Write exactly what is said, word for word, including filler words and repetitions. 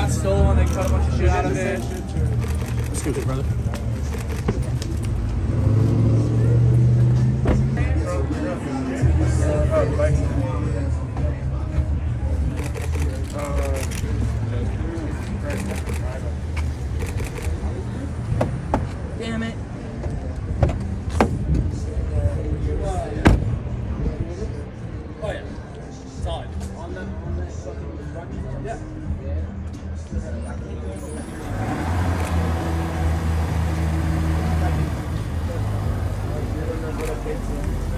got stolen. They cut a bunch of shit out of it. Let's do it, brother. Damn it. Oh yeah. Solid. On that on that fucking truck. Yeah. I